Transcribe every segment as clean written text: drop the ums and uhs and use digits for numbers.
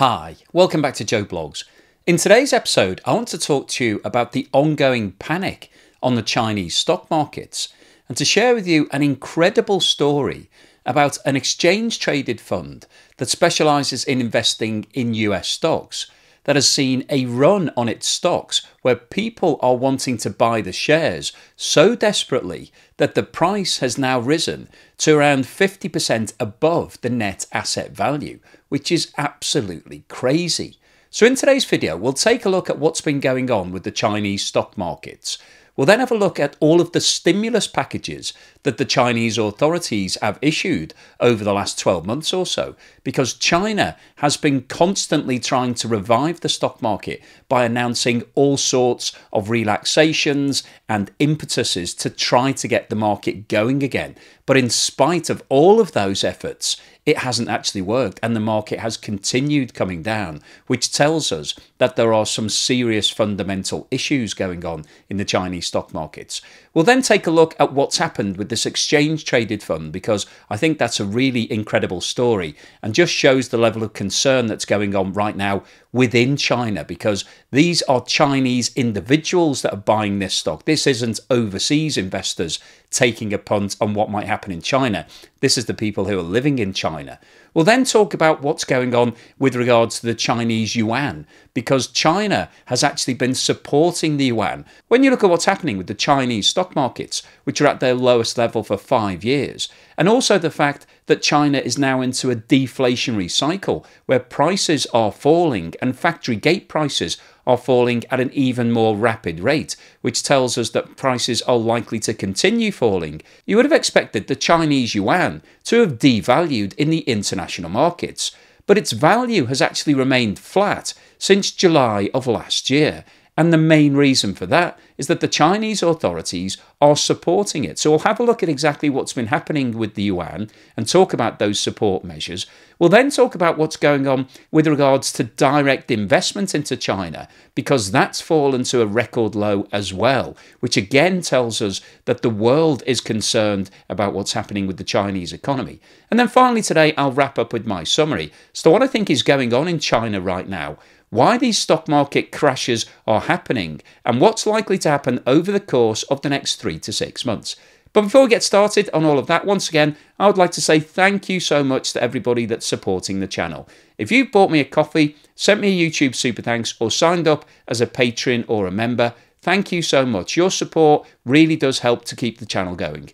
Hi, welcome back to Joe Blogs. In today's episode, I want to talk to you about the ongoing panic on the Chinese stock markets and to share with you an incredible story about an exchange-traded fund that specializes in investing in US stocks that has seen a run on its stocks where people are wanting to buy the shares so desperately that the price has now risen to around 50% above the net asset value, which is absolutely crazy. So in today's video, we'll take a look at what's been going on with the Chinese stock markets. We'll then have a look at all of the stimulus packages that the Chinese authorities have issued over the last 12 months or so, because China has been constantly trying to revive the stock market by announcing all sorts of relaxations and impetuses to try to get the market going again. But in spite of all of those efforts, it hasn't actually worked and the market has continued coming down, which tells us that there are some serious fundamental issues going on in the Chinese stock markets. We'll then take a look at what's happened with this exchange-traded fund, because I think that's a really incredible story and just shows the level of concern that's going on right now within China, because these are Chinese individuals that are buying this stock. This isn't overseas investors taking a punt on what might happen in China. This is the people who are living in China. We'll then talk about what's going on with regards to the Chinese yuan, because China has actually been supporting the yuan. When you look at what's happening with the Chinese stock markets, which are at their lowest level for 5 years, and also the fact that China is now into a deflationary cycle where prices are falling and factory gate prices are falling at an even more rapid rate, which tells us that prices are likely to continue falling. You would have expected the Chinese yuan to have devalued in the international markets, but its value has actually remained flat since July of last year. And the main reason for that is that the Chinese authorities are supporting it. So we'll have a look at exactly what's been happening with the yuan and talk about those support measures. We'll then talk about what's going on with regards to direct investment into China, because that's fallen to a record low as well, which again tells us that the world is concerned about what's happening with the Chinese economy. And then finally today, I'll wrap up with my summary. So what I think is going on in China right now, why these stock market crashes are happening, and what's likely to happen over the course of the next 3 to 6 months. But before we get started on all of that, once again, I would like to say thank you so much to everybody that's supporting the channel. If you've bought me a coffee, sent me a YouTube super thanks, or signed up as a patron or a member, thank you so much. Your support really does help to keep the channel going.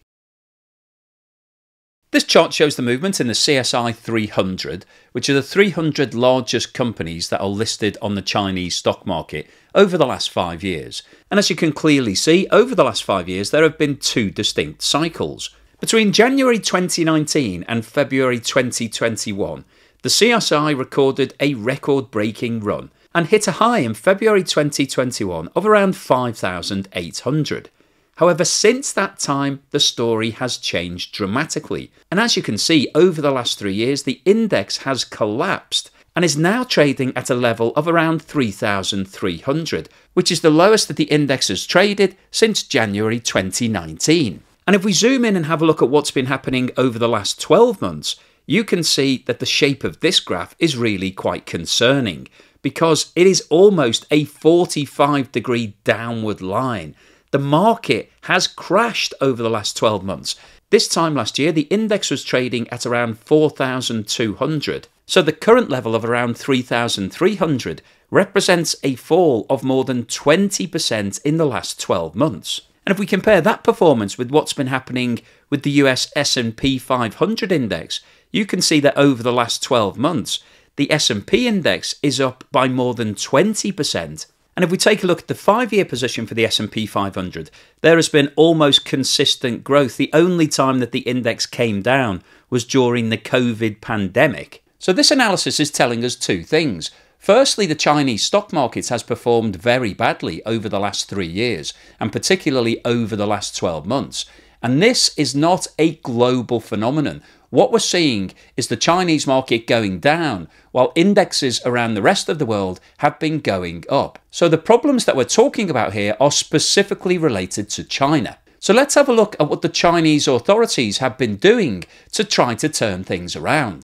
This chart shows the movement in the CSI 300, which are the 300 largest companies that are listed on the Chinese stock market over the last 5 years. And as you can clearly see, over the last 5 years, there have been two distinct cycles. Between January 2019 and February 2021, the CSI recorded a record-breaking run and hit a high in February 2021 of around 5,800. However, since that time, the story has changed dramatically. And as you can see, over the last 3 years, the index has collapsed and is now trading at a level of around 3,300, which is the lowest that the index has traded since January 2019. And if we zoom in and have a look at what's been happening over the last 12 months, you can see that the shape of this graph is really quite concerning, because it is almost a 45-degree downward line. The market has crashed over the last 12 months. This time last year, the index was trading at around 4,200. So the current level of around 3,300 represents a fall of more than 20% in the last 12 months. And if we compare that performance with what's been happening with the US S&P 500 index, you can see that over the last 12 months, the S&P index is up by more than 20%. And if we take a look at the 5-year position for the S&P 500, there has been almost consistent growth. The only time that the index came down was during the COVID pandemic. So this analysis is telling us two things. Firstly, the Chinese stock market has performed very badly over the last 3 years, and particularly over the last 12 months. And this is not a global phenomenon. What we're seeing is the Chinese market going down, while indexes around the rest of the world have been going up. So the problems that we're talking about here are specifically related to China. So let's have a look at what the Chinese authorities have been doing to try to turn things around.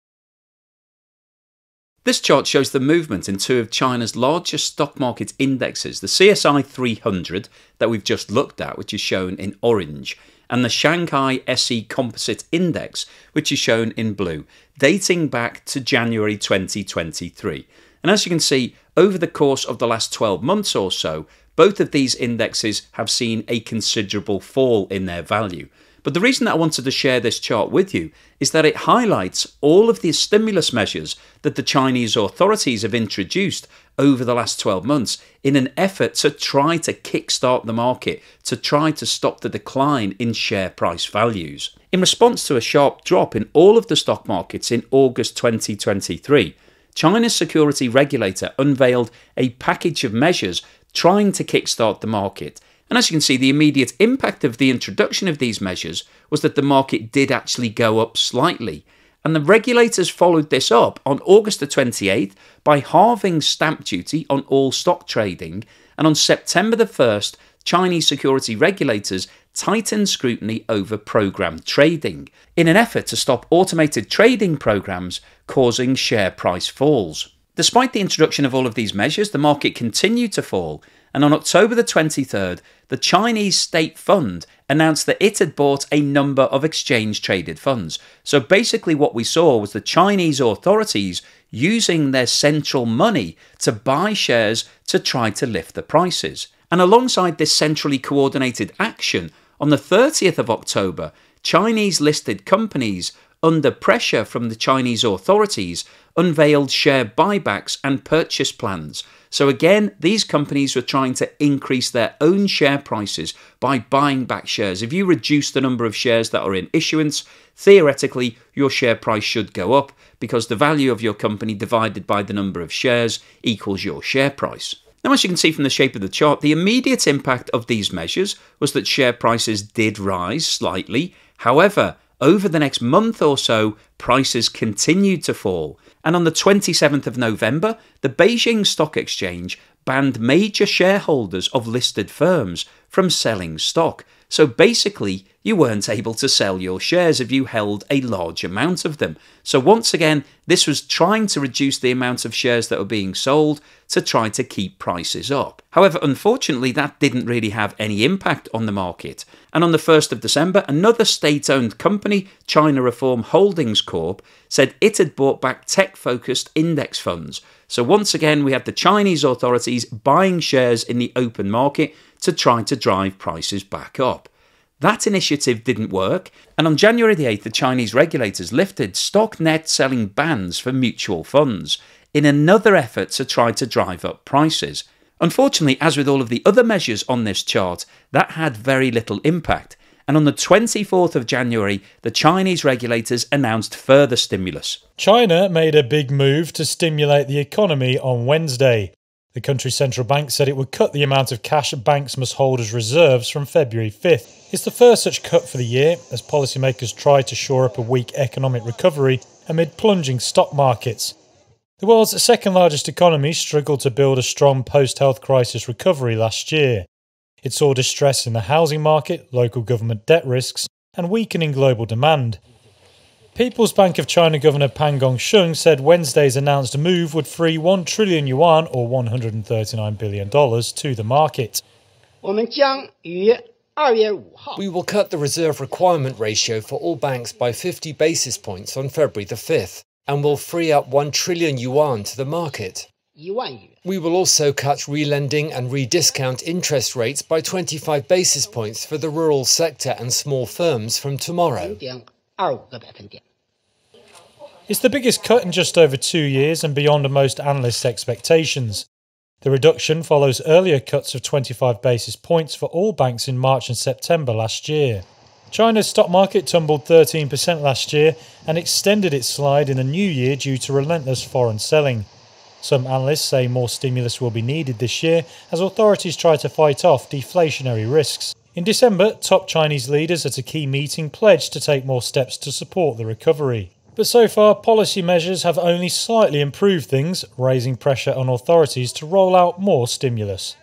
This chart shows the movement in two of China's largest stock market indexes, the CSI 300 that we've just looked at, which is shown in orange, and the Shanghai SE Composite Index, which is shown in blue, dating back to January 2023. And as you can see, over the course of the last 12 months or so, both of these indexes have seen a considerable fall in their value. But the reason that I wanted to share this chart with you is that it highlights all of the stimulus measures that the Chinese authorities have introduced over the last 12 months in an effort to try to kickstart the market, to try to stop the decline in share price values. In response to a sharp drop in all of the stock markets in August 2023, China's security regulator unveiled a package of measures trying to kickstart the market. And as you can see, the immediate impact of the introduction of these measures was that the market did actually go up slightly. And the regulators followed this up on August the 28th by halving stamp duty on all stock trading. And on September the 1st, Chinese security regulators tightened scrutiny over program trading in an effort to stop automated trading programs causing share price falls. Despite the introduction of all of these measures, the market continued to fall. And on October the 23rd, the Chinese State Fund announced that it had bought a number of exchange-traded funds. So basically what we saw was the Chinese authorities using their central money to buy shares to try to lift the prices. And alongside this centrally coordinated action, on the 30th of October, Chinese-listed companies, under pressure from the Chinese authorities, unveiled share buybacks and purchase plans. So again, these companies were trying to increase their own share prices by buying back shares. If you reduce the number of shares that are in issuance, theoretically, your share price should go up because the value of your company divided by the number of shares equals your share price. Now, as you can see from the shape of the chart, the immediate impact of these measures was that share prices did rise slightly. However, over the next month or so, prices continued to fall. And on the 27th of November, the Beijing Stock Exchange banned major shareholders of listed firms from selling stock. So basically, you weren't able to sell your shares if you held a large amount of them. So once again, this was trying to reduce the amount of shares that were being sold to try to keep prices up. However, unfortunately, that didn't really have any impact on the market. And on the 1st of December, another state-owned company, China Reform Holdings Corp, said it had bought back tech-focused index funds. So once again, we had the Chinese authorities buying shares in the open market to try to drive prices back up. That initiative didn't work, and on January the 8th, the Chinese regulators lifted stock net selling bans for mutual funds in another effort to try to drive up prices. Unfortunately, as with all of the other measures on this chart, that had very little impact. And on the 24th of January, the Chinese regulators announced further stimulus. China made a big move to stimulate the economy on Wednesday. The country's central bank said it would cut the amount of cash banks must hold as reserves from February 5th. It's the first such cut for the year, as policymakers try to shore up a weak economic recovery amid plunging stock markets. The world's second largest economy struggled to build a strong post-health crisis recovery last year. It saw distress in the housing market, local government debt risks, and weakening global demand. People's Bank of China Governor Pang Gongsheng said Wednesday's announced move would free 1 trillion yuan, or $139 billion, to the market. We will cut the reserve requirement ratio for all banks by 50 basis points on February the 5th, and will free up 1 trillion yuan to the market. We will also cut relending and rediscount interest rates by 25 basis points for the rural sector and small firms from tomorrow. It's the biggest cut in just over 2 years and beyond most analysts' expectations. The reduction follows earlier cuts of 25 basis points for all banks in March and September last year. China's stock market tumbled 13% last year and extended its slide in the new year due to relentless foreign selling. Some analysts say more stimulus will be needed this year as authorities try to fight off deflationary risks. In December, top Chinese leaders at a key meeting pledged to take more steps to support the recovery. But so far, policy measures have only slightly improved things, raising pressure on authorities to roll out more stimulus.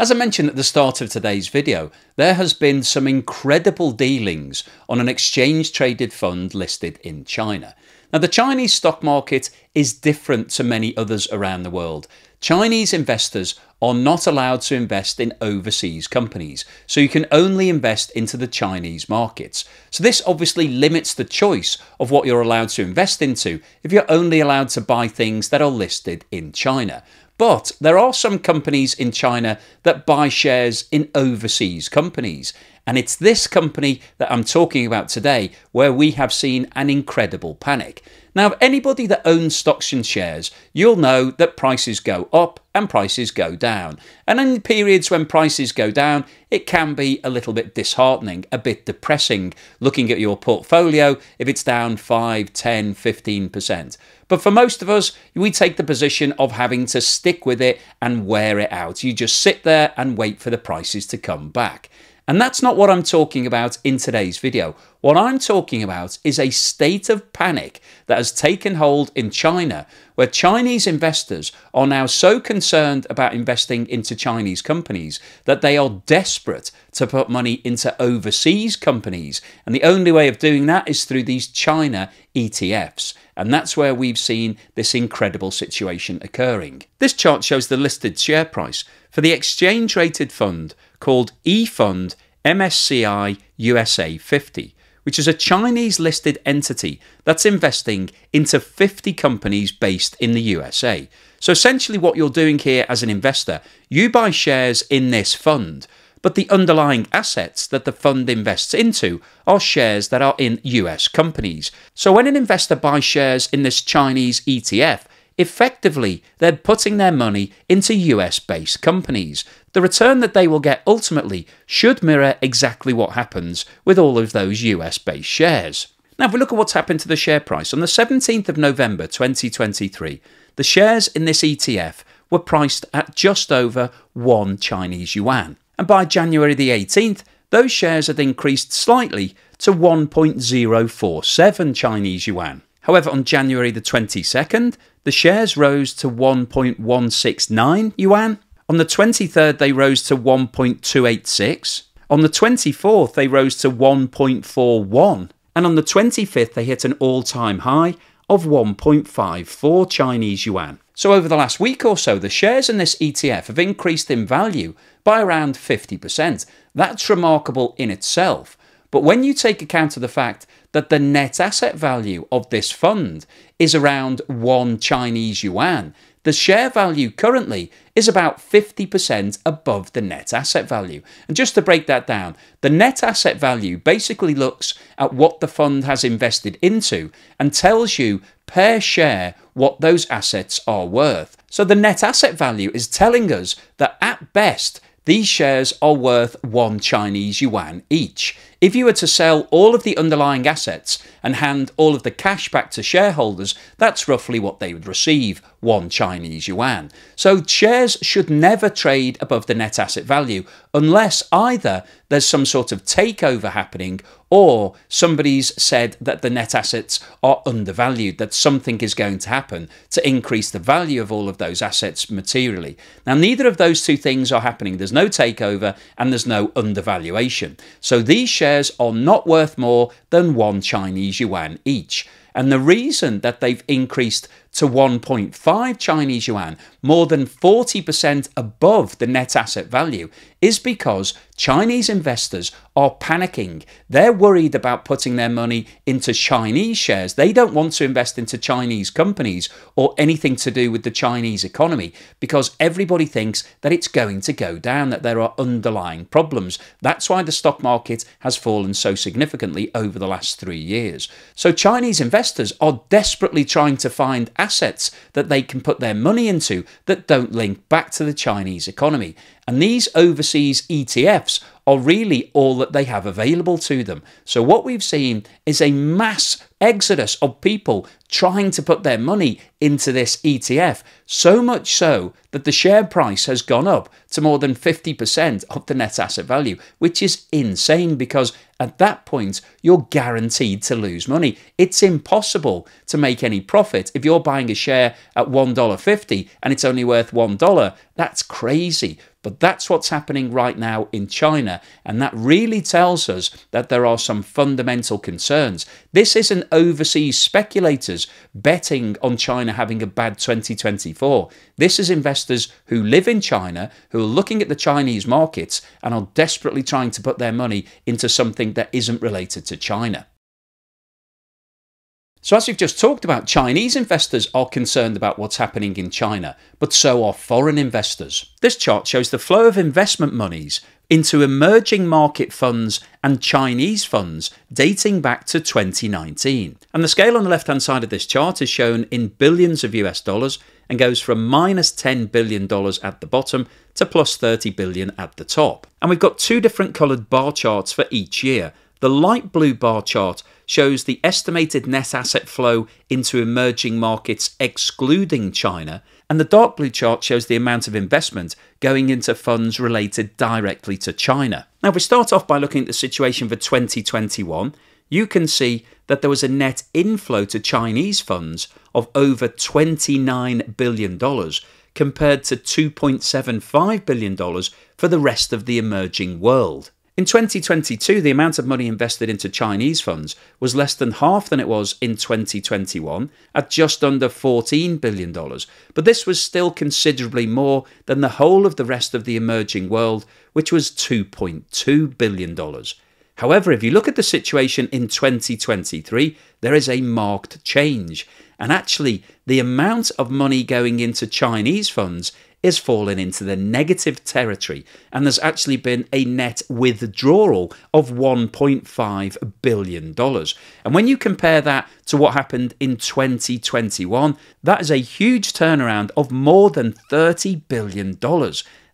As I mentioned at the start of today's video, there has been some incredible dealings on an exchange-traded fund listed in China. Now, the Chinese stock market is different to many others around the world. Chinese investors are not allowed to invest in overseas companies, so you can only invest into the Chinese markets. So this obviously limits the choice of what you're allowed to invest into if you're only allowed to buy things that are listed in China. But there are some companies in China that buy shares in overseas companies. And it's this company that I'm talking about today where we have seen an incredible panic. Now, if anybody that owns stocks and shares, you'll know that prices go up and prices go down. And in periods when prices go down, it can be a little bit disheartening, a bit depressing, looking at your portfolio if it's down 5, 10, 15%. But for most of us, we take the position of having to stick with it and wear it out. You just sit there and wait for the prices to come back. And that's not what I'm talking about in today's video. What I'm talking about is a state of panic that has taken hold in China, where Chinese investors are now so concerned about investing into Chinese companies that they are desperate to put money into overseas companies. And the only way of doing that is through these China ETFs. And that's where we've seen this incredible situation occurring. This chart shows the listed share price for the exchange-rated fund called eFund MSCI USA 50, which is a Chinese-listed entity that's investing into 50 companies based in the USA. So essentially what you're doing here as an investor, you buy shares in this fund, but the underlying assets that the fund invests into are shares that are in US companies. So when an investor buys shares in this Chinese ETF, effectively, they're putting their money into US-based companies. The return that they will get ultimately should mirror exactly what happens with all of those US-based shares. Now, if we look at what's happened to the share price, on the 17th of November 2023, the shares in this ETF were priced at just over 1 Chinese yuan. And by January the 18th, those shares had increased slightly to 1.047 Chinese yuan. However, on January the 22nd, the shares rose to 1.169 yuan. On the 23rd, they rose to 1.286. On the 24th, they rose to 1.41. And on the 25th, they hit an all-time high of 1.54 Chinese yuan. So over the last week or so, the shares in this ETF have increased in value by around 50%. That's remarkable in itself. But when you take account of the fact that the net asset value of this fund is around 1 Chinese yuan, the share value currently is about 50% above the net asset value. And just to break that down, the net asset value basically looks at what the fund has invested into and tells you per share what those assets are worth. So the net asset value is telling us that at best, these shares are worth 1 Chinese yuan each. If you were to sell all of the underlying assets and hand all of the cash back to shareholders, that's roughly what they would receive, 1 Chinese yuan. So shares should never trade above the net asset value unless either there's some sort of takeover happening or somebody's said that the net assets are undervalued, that something is going to happen to increase the value of all of those assets materially. Now, neither of those two things are happening. There's no takeover and there's no undervaluation. So these shares are not worth more than 1 Chinese yuan each. And the reason that they've increased to 1.5 Chinese yuan, more than 40% above the net asset value, is because Chinese investors are panicking. They're worried about putting their money into Chinese shares. They don't want to invest into Chinese companies or anything to do with the Chinese economy because everybody thinks that it's going to go down, that there are underlying problems. That's why the stock market has fallen so significantly over the last 3 years. So Chinese investors are desperately trying to find assets that they can put their money into that don't link back to the Chinese economy. And these overseas ETFs are really all that they have available to them. So what we've seen is a mass exodus of people trying to put their money into this ETF, so much so that the share price has gone up to more than 50% of the net asset value, which is insane because at that point, you're guaranteed to lose money. It's impossible to make any profit. If you're buying a share at $1.50 and it's only worth $1, That's crazy, but that's what's happening right now in China, and that really tells us that there are some fundamental concerns. This isn't overseas speculators betting on China having a bad 2024. This is investors who live in China, who are looking at the Chinese markets and are desperately trying to put their money into something that isn't related to China. So as we've just talked about, Chinese investors are concerned about what's happening in China, but so are foreign investors. This chart shows the flow of investment monies into emerging market funds and Chinese funds dating back to 2019. And the scale on the left-hand side of this chart is shown in billions of US dollars and goes from minus $10 billion at the bottom to plus $30 billion at the top. And we've got two different coloured bar charts for each year. The light blue bar chart shows the estimated net asset flow into emerging markets excluding China, and the dark blue chart shows the amount of investment going into funds related directly to China. Now, if we start off by looking at the situation for 2021, you can see that there was a net inflow to Chinese funds of over $29 billion compared to $2.75 billion for the rest of the emerging world. In 2022, the amount of money invested into Chinese funds was less than half than it was in 2021, at just under $14 billion, but this was still considerably more than the whole of the rest of the emerging world, which was $2.2 billion. However, if you look at the situation in 2023, there is a marked change, and actually the amount of money going into Chinese funds is fallen into the negative territory, and there's actually been a net withdrawal of $1.5 billion. And when you compare that to what happened in 2021, that is a huge turnaround of more than $30 billion.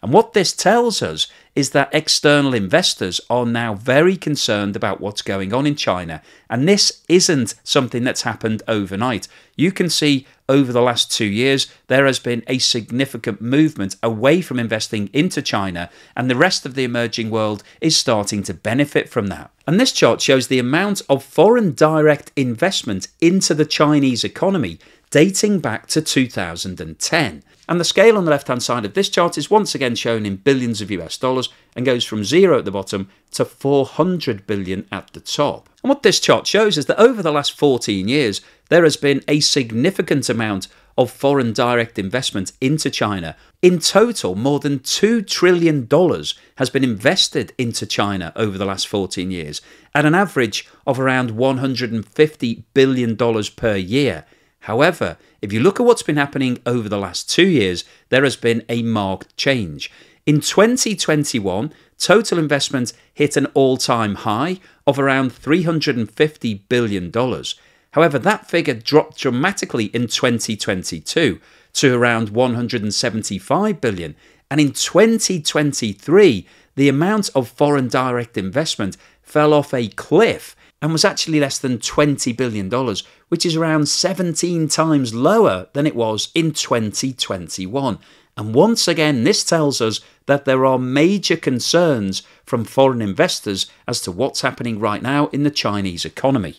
And what this tells us is that external investors are now very concerned about what's going on in China. And this isn't something that's happened overnight. You can see over the last 2 years, there has been a significant movement away from investing into China, and the rest of the emerging world is starting to benefit from that. And this chart shows the amount of foreign direct investment into the Chinese economy dating back to 2010. And the scale on the left-hand side of this chart is once again shown in billions of US dollars and goes from zero at the bottom to 400 billion at the top. And what this chart shows is that over the last 14 years, there has been a significant amount of foreign direct investment into China. In total, more than $2 trillion has been invested into China over the last 14 years at an average of around $150 billion per year. However, if you look at what's been happening over the last 2 years, there has been a marked change. In 2021, total investment hit an all-time high of around $350 billion. However, that figure dropped dramatically in 2022 to around $175 billion. And in 2023, the amount of foreign direct investment fell off a cliff and was actually less than $20 billion, which is around 17 times lower than it was in 2021. And once again, this tells us that there are major concerns from foreign investors as to what's happening right now in the Chinese economy.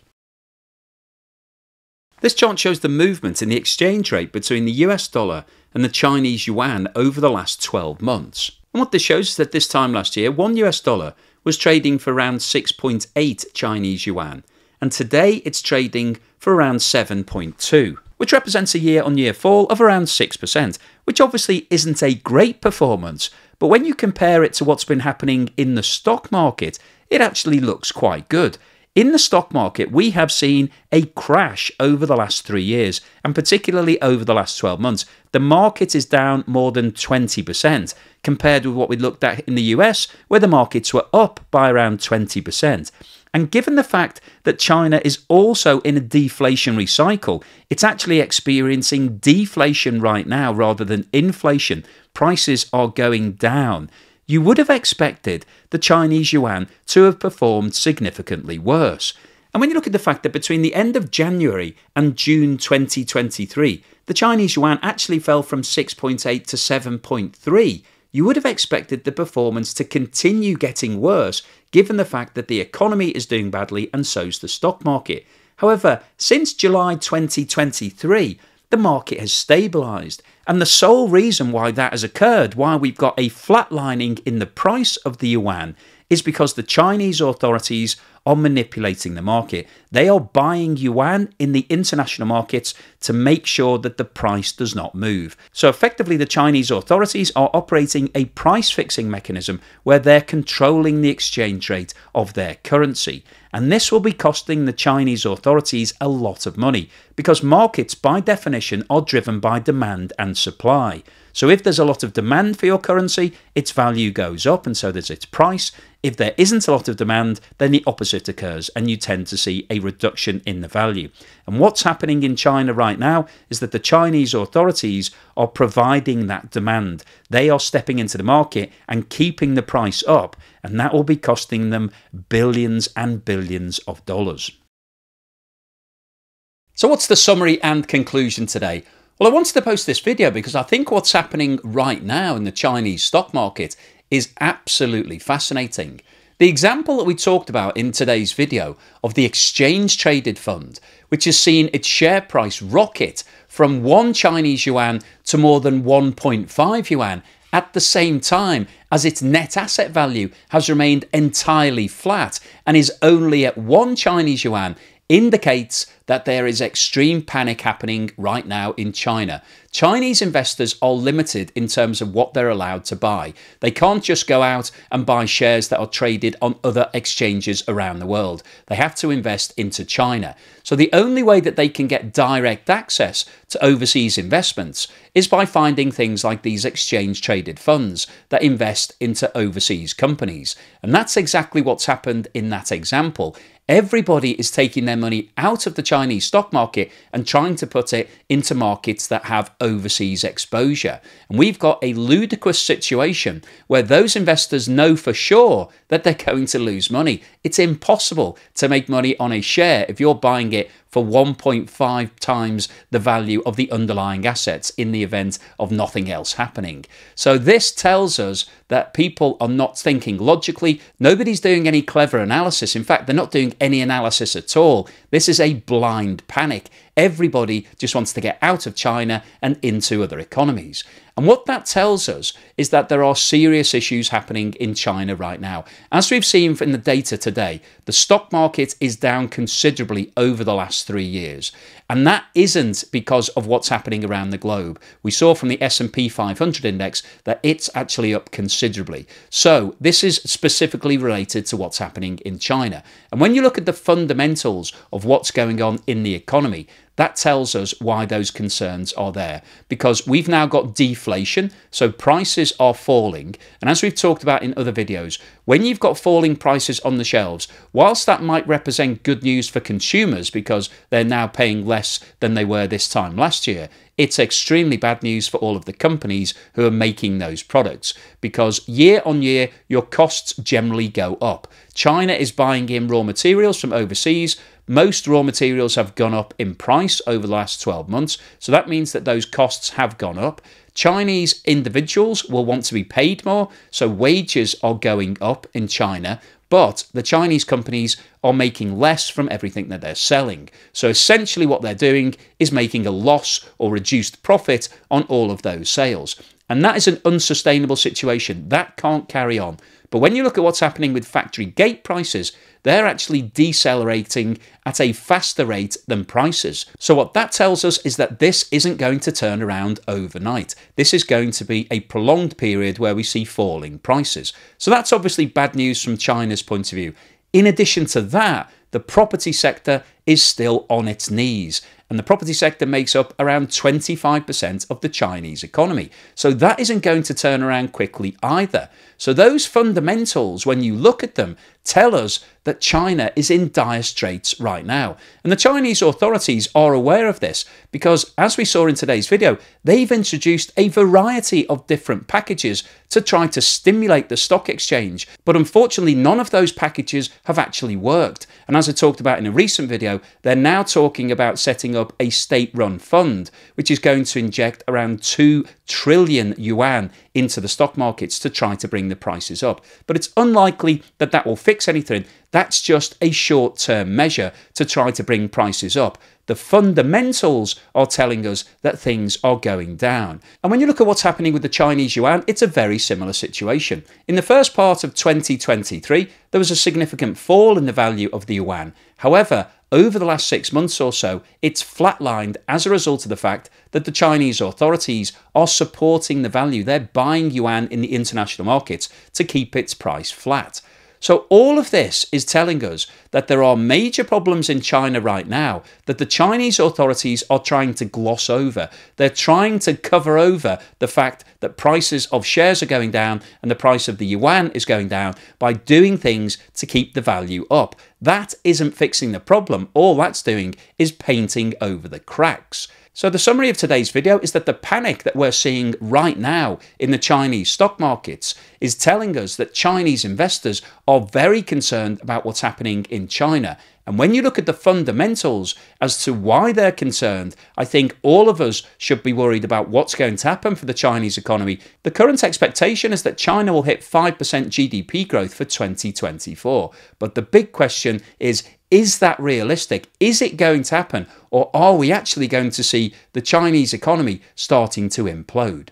This chart shows the movement in the exchange rate between the US dollar and the Chinese yuan over the last 12 months. And what this shows is that this time last year, one US dollar was trading for around 6.8 Chinese yuan, and today it's trading for around 7.2, which represents a year-on-year fall of around 6%, which obviously isn't a great performance, but when you compare it to what's been happening in the stock market, it actually looks quite good. In the stock market, we have seen a crash over the last 3 years, and particularly over the last 12 months. The market is down more than 20% compared with what we looked at in the US, where the markets were up by around 20%. And given the fact that China is also in a deflationary cycle, it's actually experiencing deflation right now rather than inflation. Prices are going down. You would have expected the Chinese yuan to have performed significantly worse. And when you look at the fact that between the end of January and June 2023, the Chinese yuan actually fell from 6.8 to 7.3, you would have expected the performance to continue getting worse, given the fact that the economy is doing badly and so's the stock market. However, since July 2023, the market has stabilised. And the sole reason why that has occurred, why we've got a flatlining in the price of the yuan, is because the Chinese authorities are manipulating the market. They are buying yuan in the international markets to make sure that the price does not move. So effectively, the Chinese authorities are operating a price-fixing mechanism where they're controlling the exchange rate of their currency. And this will be costing the Chinese authorities a lot of money, because markets, by definition, are driven by demand and supply. So if there's a lot of demand for your currency, its value goes up and so does its price. If there isn't a lot of demand, then the opposite occurs and you tend to see a reduction in the value. And what's happening in China right now is that the Chinese authorities are providing that demand. They are stepping into the market and keeping the price up, and that will be costing them billions and billions of dollars. So what's the summary and conclusion today? Well, I wanted to post this video because I think what's happening right now in the Chinese stock market is absolutely fascinating. The example that we talked about in today's video of the exchange traded fund, which has seen its share price rocket from 1 Chinese yuan to more than 1.5 yuan, at the same time as its net asset value has remained entirely flat and is only at 1 Chinese yuan, indicates that there is extreme panic happening right now in China. Chinese investors are limited in terms of what they're allowed to buy. They can't just go out and buy shares that are traded on other exchanges around the world. They have to invest into China. So the only way that they can get direct access to overseas investments is by finding things like these exchange-traded funds that invest into overseas companies. And that's exactly what's happened in that example. Everybody is taking their money out of the Chinese stock market and trying to put it into markets that have overseas exposure. And we've got a ludicrous situation where those investors know for sure that they're going to lose money. It's impossible to make money on a share if you're buying it for 1.5 times the value of the underlying assets in the event of nothing else happening. So this tells us that people are not thinking logically. Nobody's doing any clever analysis. In fact, they're not doing any analysis at all. This is a blind panic. Everybody just wants to get out of China and into other economies. And what that tells us is that there are serious issues happening in China right now. As we've seen from the data today, the stock market is down considerably over the last 3 years. And that isn't because of what's happening around the globe. We saw from the S&P 500 index that it's actually up considerably. So this is specifically related to what's happening in China. And when you look at the fundamentals of what's going on in the economy, that tells us why those concerns are there, because we've now got deflation, so prices are falling. And as we've talked about in other videos, when you've got falling prices on the shelves, whilst that might represent good news for consumers because they're now paying less than they were this time last year, it's extremely bad news for all of the companies who are making those products, because year on year, your costs generally go up. China is buying in raw materials from overseas. Most raw materials have gone up in price over the last 12 months, so that means that those costs have gone up. Chinese individuals will want to be paid more, so wages are going up in China, but the Chinese companies are making less from everything that they're selling. So essentially what they're doing is making a loss or reduced profit on all of those sales. And that is an unsustainable situation. That can't carry on. But when you look at what's happening with factory gate prices, they're actually decelerating at a faster rate than prices. So what that tells us is that this isn't going to turn around overnight. This is going to be a prolonged period where we see falling prices. So that's obviously bad news from China's point of view. In addition to that, the property sector is still on its knees. And the property sector makes up around 25% of the Chinese economy. So that isn't going to turn around quickly either. So those fundamentals, when you look at them, tell us that China is in dire straits right now. And the Chinese authorities are aware of this because, as we saw in today's video, they've introduced a variety of different packages to try to stimulate the stock exchange. But unfortunately, none of those packages have actually worked. And as I talked about in a recent video, they're now talking about setting up a state-run fund, which is going to inject around 2 trillion yuan into the stock markets to try to bring the prices up. But it's unlikely that that will fix anything. That's just a short-term measure to try to bring prices up. the fundamentals are telling us that things are going down. And when you look at what's happening with the Chinese yuan, it's a very similar situation. In the first part of 2023, there was a significant fall in the value of the yuan. However, over the last 6 months or so, it's flatlined as a result of the fact that the Chinese authorities are supporting the value. They're buying yuan in the international markets to keep its price flat. So all of this is telling us that there are major problems in China right now that the Chinese authorities are trying to gloss over. They're trying to cover over the fact that prices of shares are going down and the price of the yuan is going down by doing things to keep the value up. That isn't fixing the problem. All that's doing is painting over the cracks. So the summary of today's video is that the panic that we're seeing right now in the Chinese stock markets is telling us that Chinese investors are very concerned about what's happening in China. And when you look at the fundamentals as to why they're concerned, I think all of us should be worried about what's going to happen for the Chinese economy. The current expectation is that China will hit 5% GDP growth for 2024. But the big question is that realistic? Is it going to happen? Or are we actually going to see the Chinese economy starting to implode?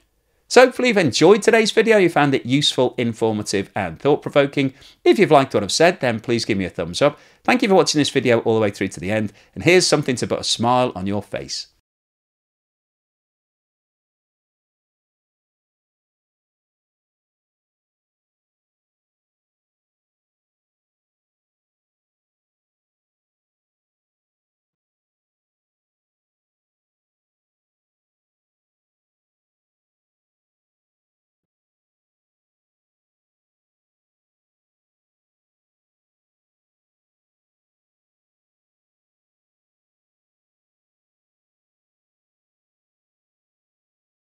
So hopefully you've enjoyed today's video, you found it useful, informative and thought-provoking. If you've liked what I've said, then please give me a thumbs up. Thank you for watching this video all the way through to the end. And here's something to put a smile on your face.